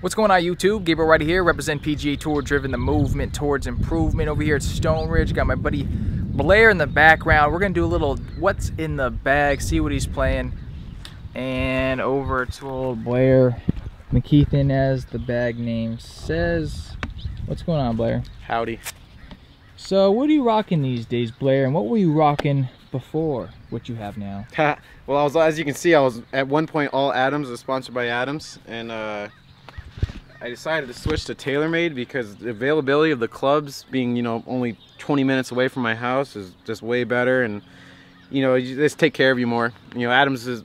What's going on, YouTube? Gabriel Writer here, represent PGA Tour Driven, the movement towards improvement. Over here at Stone Ridge, got my buddy Blair in the background. We're gonna do a little what's in the bag, see what he's playing. And over to old Blair McKeithen, as the bag name says. What's going on, Blair? Howdy. So what are you rocking these days, Blair, and what were you rocking before what you have now? Well, I was, as you can see, I was at one point all Adams, was sponsored by Adams, and I decided to switch to TaylorMade because the availability of the clubs being, you know, only 20 minutes away from my house is just way better, and you know, they just take care of you more. You know, Adams is,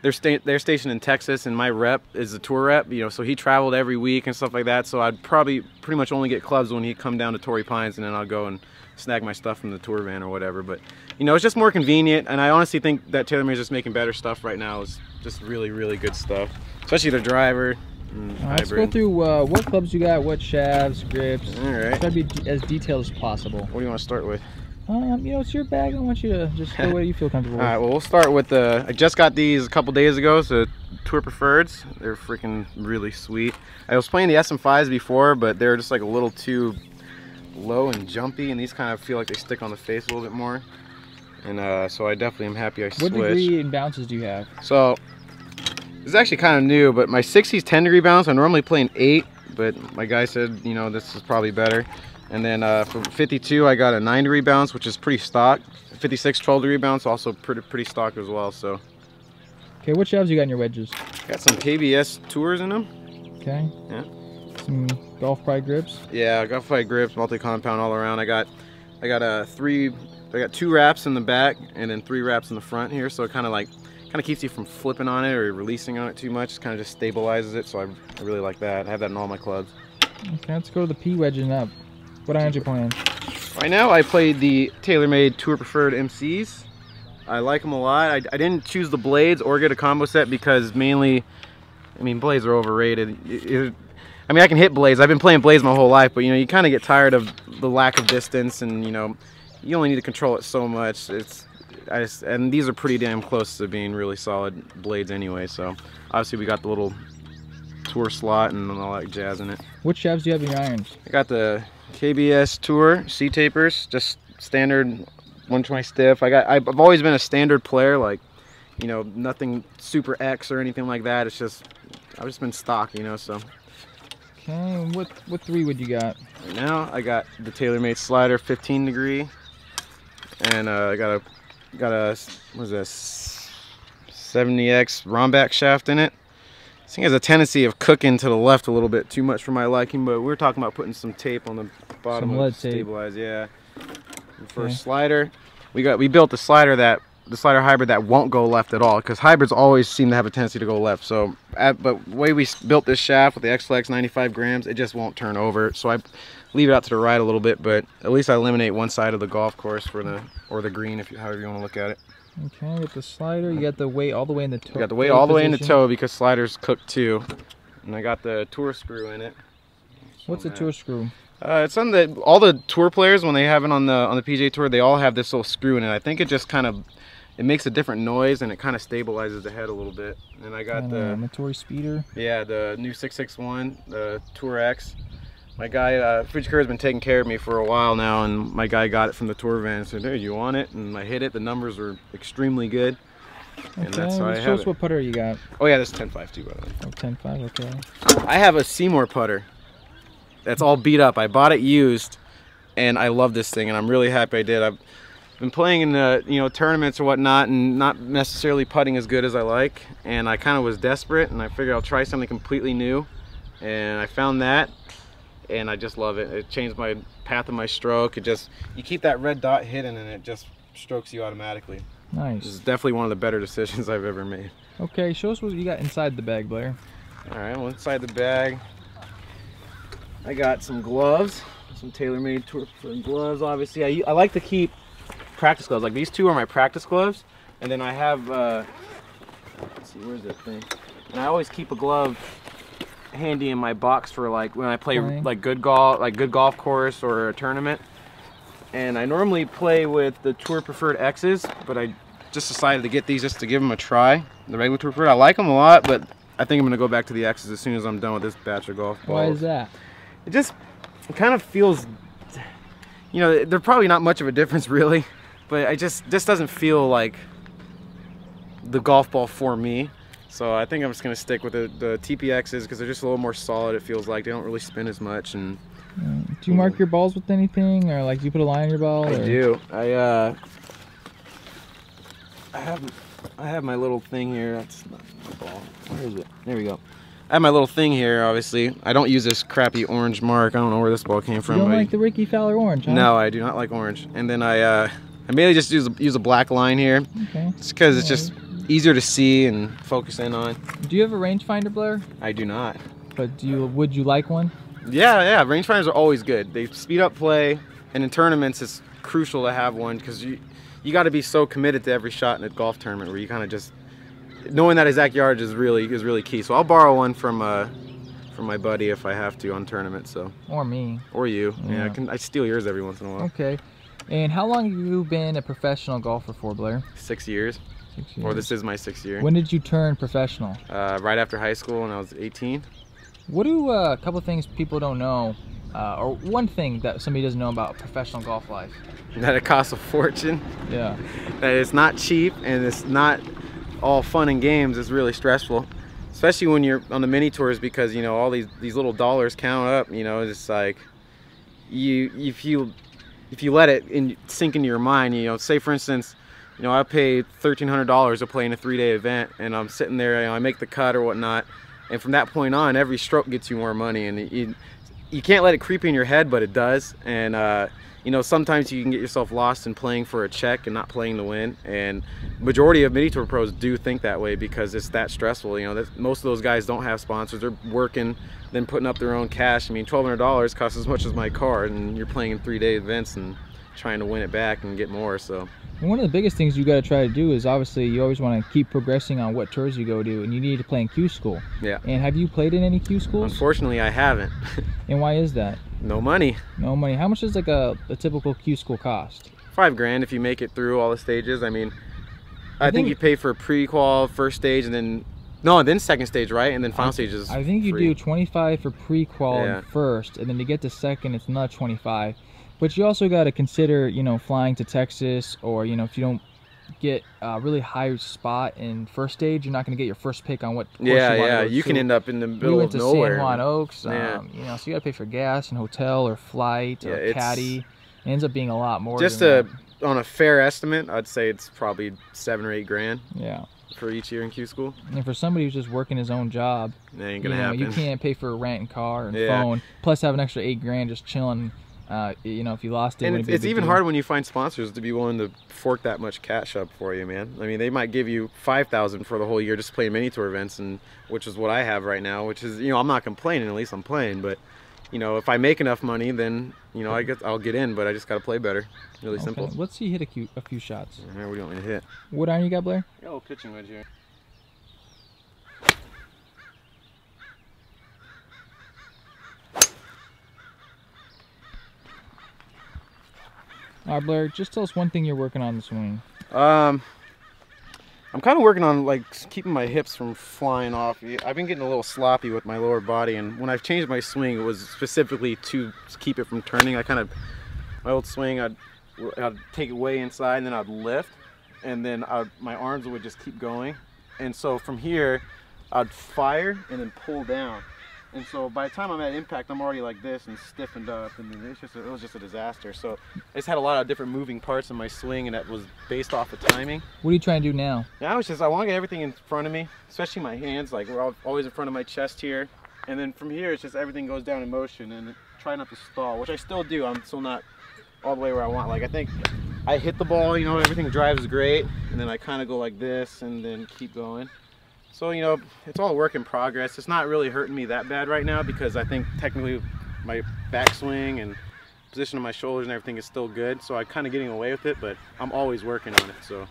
they're stationed in Texas, and my rep is a tour rep, you know, so he traveled every week and stuff like that, so I'd probably pretty much only get clubs when he'd come down to Torrey Pines, and then I'll go and snag my stuff from the tour van or whatever. But you know, it's just more convenient, and I honestly think that TaylorMade is just making better stuff right now. It's just really, really good stuff, especially their driver. Right, let's go through what clubs you got, what shafts, grips. All right. Try to be as detailed as possible. What do you want to start with? You know, it's your bag. I want you to just go where you feel comfortable. All right. Well, we'll start with the. I just got these a couple days ago, so Tour Preferreds. They're freaking really sweet. I was playing the SM5s before, but they're just like a little too low and jumpy, and these kind of feel like they stick on the face a little bit more. And so I definitely am happy I switched. What degree and bounces do you have? So. This is actually kind of new, but my 60's 10 degree bounce. I normally play an 8, but my guy said, you know, this is probably better. And then for 52, I got a 9 degree bounce, which is pretty stock. 56, 12 degree bounce, also pretty stock as well. So, okay, what shelves you got in your wedges? Got some KBS Tours in them. Okay. Yeah. Some Golf Pride grips. Yeah, Golf Pride grips, multi-compound all around. I got 2 wraps in the back, and then 3 wraps in the front here. So it kind of keeps you from flipping on it or releasing on it too much. It kind of just stabilizes it, so I really like that. I have that in all my clubs. Okay, let's go to the P wedging up. What irons you playing? Right now, I played the TaylorMade Tour Preferred MCs. I like them a lot. I didn't choose the blades or get a combo set because mainly, I mean, blades are overrated. I mean, I can hit blades. I've been playing blades my whole life, but you know, you kind of get tired of the lack of distance, and you know, you only need to control it so much. And these are pretty damn close to being really solid blades anyway, so obviously we got the little tour slot and all that jazz in it. What shafts do you have in your irons? I got the KBS Tour C tapers, just standard 120 stiff. I've always been a standard player, like, you know, nothing super X or anything like that. It's just, I've just been stock, you know, so. Okay, what three would you got? Right now, I got the TaylorMade slider 15 degree, and I got a what is this, 70X Rombach shaft in it. This thing has a tendency of cooking to the left a little bit too much for my liking, but we were talking about putting some tape on the bottom to stabilize. Yeah. And for a slider, we built the slider hybrid that won't go left at all, because hybrids always seem to have a tendency to go left. So, but the way we built this shaft with the X-Flex 95 grams, it just won't turn over. So I leave it out to the right a little bit, but at least I eliminate one side of the golf course for the, or the green, if you, however you want to look at it. Okay, with the slider, you got the weight all the way in the toe. You got the weight all the way in the toe because sliders cook too. And I got the tour screw in it. What's a tour screw? It's on the, all the tour players, when they have it on the PGA Tour, they all have this little screw in it. I think it just kind of, it makes a different noise, and it kind of stabilizes the head a little bit. And I got the Torrey speeder. Yeah, the new 661, the Tour X. My guy Fujikura has been taking care of me for a while now, and my guy got it from the tour van and said, "Dude, you want it?" And I hit it. The numbers were extremely good, okay, and that's how I have it. Show us what putter you got. Oh yeah, this 10.5 too, by the way. Oh, 10.5, okay. I have a Seemore putter that's all beat up. I bought it used, and I love this thing, and I'm really happy I did. I've been playing in the, you know, tournaments or whatnot, and not necessarily putting as good as I like, and I kind of was desperate, and I figured I'll try something completely new, and I found that. And I just love it. It changed my path of my stroke. It just, you keep that red dot hidden and it just strokes you automatically. Nice. This is definitely one of the better decisions I've ever made. Okay, show us what you got inside the bag, Blair. All right, well, inside the bag, I got some gloves, some TaylorMade Tour Preferred gloves, obviously. I like to keep practice gloves. Like, these two are my practice gloves. And then I have, let's see, where's that thing? And I always keep a glove handy in my box for like when I play like good golf course or a tournament. And I normally play with the Tour Preferred X's, but I just decided to get these just to give them a try. The regular Tour Preferred, I like them a lot, but I think I'm gonna go back to the X's as soon as I'm done with this batch of golf balls. Why is that? It just kind of feels, you know, they're probably not much of a difference really, but I just doesn't feel like the golf ball for me. So I think I'm just gonna stick with the TPXs because they're just a little more solid. It feels like they don't really spin as much. And do you mark your balls with anything, or like do you put a line on your ball? I do. I have my little thing here. That's not my ball. Where is it? There we go. I have my little thing here. Obviously, I don't use this crappy orange mark. I don't know where this ball came from. You don't like the Rickey Fowler orange, huh? No, I do not like orange. And then I mainly just use a black line here. Okay. Just because it's just easier to see and focus in on. Do you have a rangefinder, Blair? I do not. But do you? Would you like one? Yeah, yeah. Rangefinders are always good. They speed up play, and in tournaments, it's crucial to have one because you got to be so committed to every shot in a golf tournament where you kind of just knowing that exact yardage is really key. So I'll borrow one from my buddy if I have to on tournament. So or me or you. Yeah, I steal yours every once in a while. Okay. And how long have you been a professional golfer for, Blair? 6 years. 6 years. Or this is my 6th year. When did you turn professional? Right after high school, when I was 18. What do a couple of things people don't know, or one thing that somebody doesn't know about professional golf life? That it costs a fortune. Yeah. That it's not cheap and it's not all fun and games. It's really stressful, especially when you're on the mini tours because you know all these little dollars count up. You know, it's like if you let it sink into your mind. You know, say for instance, you know I paid $1,300 to play in a 3-day event, and I'm sitting there. You know, I make the cut or whatnot. And from that point on, every stroke gets you more money, and you can't let it creep in your head, but it does. And you know, sometimes you can get yourself lost in playing for a check and not playing to win. And majority of mini tour pros do think that way because it's that stressful. You know, most of those guys don't have sponsors; they're working, then putting up their own cash. I mean, $1,200 costs as much as my car, and you're playing in 3-day events and trying to win it back and get more. So one of the biggest things you got to try to do is obviously you always want to keep progressing on what tours you go to, and you need to play in Q school. Yeah. And have you played in any Q schools? Unfortunately, I haven't. And why is that? No money. No money. How much does like a typical Q school cost? $5,000 if you make it through all the stages. I mean, I think you pay for pre-qual, first stage, and then then second stage, right? And then final stage is I think you free. Do 25 for pre-qual and first, and then to get to second, it's another 25. But you also got to consider, you know, flying to Texas, or, you know, if you don't get a really high spot in first stage, you're not going to get your first pick on what course you want to go to. You can end up in the middle of nowhere. You went to San Juan Oaks, you know, so you got to pay for gas and hotel or flight or caddy. It ends up being a lot more. Just on a fair estimate, I'd say it's probably $7,000 or $8,000. Yeah. For each year in Q school. And for somebody who's just working his own job, that ain't gonna happen. You can't pay for a rent and car and phone, plus have an extra $8,000 just chilling. You know, if you lost it, and it's even hard when you find sponsors to be willing to fork that much cash up for you, man. I mean, they might give you $5,000 for the whole year just to play mini tour events, and which is what I have right now. Which is, you know, I'm not complaining. At least I'm playing. But you know, if I make enough money, then you know, I'll get in. But I just got to play better. Really simple. Let's see, hit a few shots. All right, what do you want me to hit? What iron you got, Blair? I got a little pitching wedge here. All right, Blair, just tell us one thing you're working on this swing. I'm kind of working on, like, keeping my hips from flying off. I've been getting a little sloppy with my lower body, and when I've changed my swing, it was specifically to keep it from turning. I kind of, my old swing, I'd take it way inside, and then I'd lift, and then my arms would just keep going. And so from here, I'd fire and then pull down. And so by the time I'm at impact, I'm already like this and stiffened up, and it was just a disaster. So I just had a lot of different moving parts in my swing, and that was based off of timing. What are you trying to do now? Now it's just I want to get everything in front of me, especially my hands. Like we're always in front of my chest here, and then from here it's just everything goes down in motion, and try not to stall, which I still do. I'm still not all the way where I want. Like I think I hit the ball, you know, everything drives great, and then I kind of go like this, and then keep going. So, you know, it's all a work in progress. It's not really hurting me that bad right now because I think technically my backswing and position of my shoulders and everything is still good. So I'm kind of getting away with it, but I'm always working on it, so.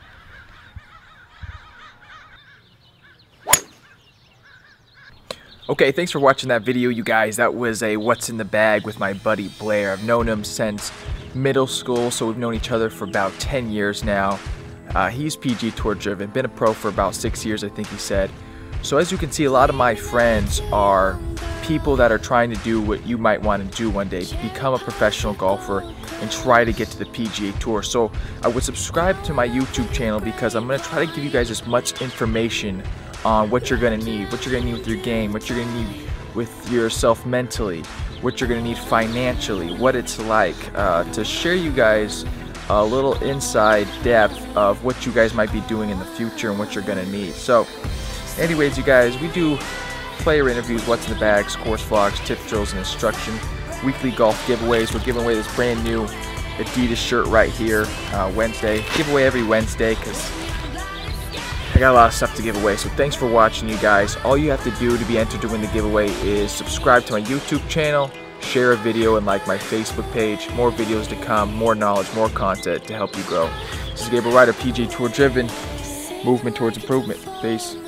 Okay, thanks for watching that video, you guys. That was a What's in the Bag with my buddy Blair. I've known him since middle school, so we've known each other for about 10 years now. He's PGA Tour driven, been a pro for about 6 years, I think he said. So as you can see, a lot of my friends are people that are trying to do what you might want to do one day, to become a professional golfer and try to get to the PGA Tour. So I would subscribe to my YouTube channel because I'm going to try to give you guys as much information on what you're going to need, what you're going to need with your game, what you're going to need with yourself mentally, what you're going to need financially, what it's like, to share you guys a little inside depth of what you guys might be doing in the future and what you're going to need. So anyways, you guys, we do player interviews, what's in the bags, course vlogs, tip drills and instruction, weekly golf giveaways. We're giving away this brand new Adidas shirt right here Wednesday. Giveaway every Wednesday because I got a lot of stuff to give away. So thanks for watching, you guys. All you have to do to be entered to win the giveaway is subscribe to my YouTube channel, share a video, and like my Facebook page. More videos to come, more knowledge, more content to help you grow. This is Gabriel Writer, PGA Tour Driven, movement towards improvement. Peace.